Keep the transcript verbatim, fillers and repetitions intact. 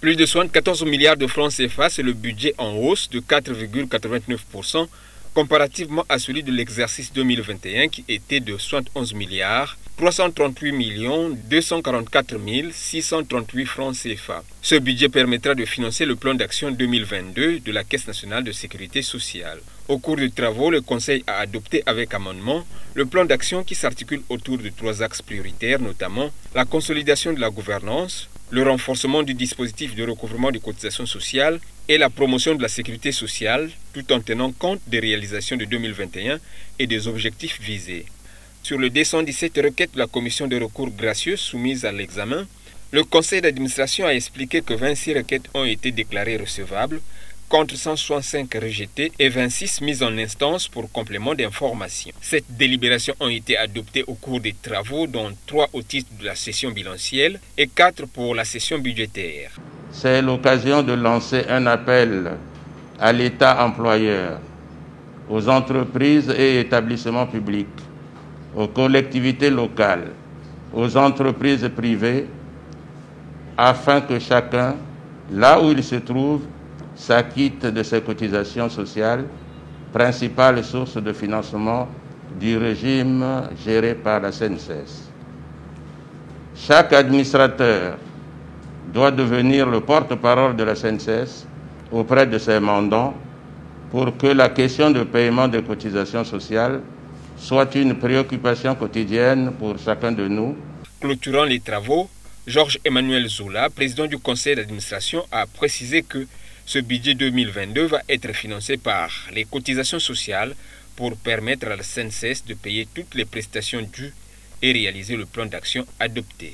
Plus de soixante-quatorze milliards de francs C F A, c'est le budget en hausse de quatre virgule quatre-vingt-neuf pour cent comparativement à celui de l'exercice deux mille vingt et un qui était de soixante et onze milliards trois cent trente-huit millions deux cent quarante-quatre mille six cent trente-huit francs C F A. Ce budget permettra de financer le plan d'action deux mille vingt-deux de la Caisse nationale de sécurité sociale. Au cours des travaux, le Conseil a adopté avec amendement le plan d'action qui s'articule autour de trois axes prioritaires, notamment la consolidation de la gouvernance, le renforcement du dispositif de recouvrement des cotisations sociales et la promotion de la sécurité sociale, tout en tenant compte des réalisations de deux mille vingt et un et des objectifs visés. Sur le deux cent dix-sept requête de la commission de recours gracieux soumise à l'examen, le conseil d'administration a expliqué que vingt-six requêtes ont été déclarées recevables, contre cent soixante-cinq rejetées et vingt-six mises en instance pour complément d'information. Sept délibérations ont été adoptées au cours des travaux, dont trois au titre de la session bilancielle et quatre pour la session budgétaire. C'est l'occasion de lancer un appel à l'État employeur, aux entreprises et établissements publics, aux collectivités locales, aux entreprises privées, afin que chacun, là où il se trouve, s'acquitte de ses cotisations sociales, principale source de financement du régime géré par la C N S S. Chaque administrateur doit devenir le porte-parole de la C N S S auprès de ses mandants pour que la question de paiement des cotisations sociales soit une préoccupation quotidienne pour chacun de nous. Clôturant les travaux, Georges-Emmanuel Zoula, président du conseil d'administration, a précisé que ce budget deux mille vingt-deux va être financé par les cotisations sociales pour permettre à la C N S S de payer toutes les prestations dues et réaliser le plan d'action adopté.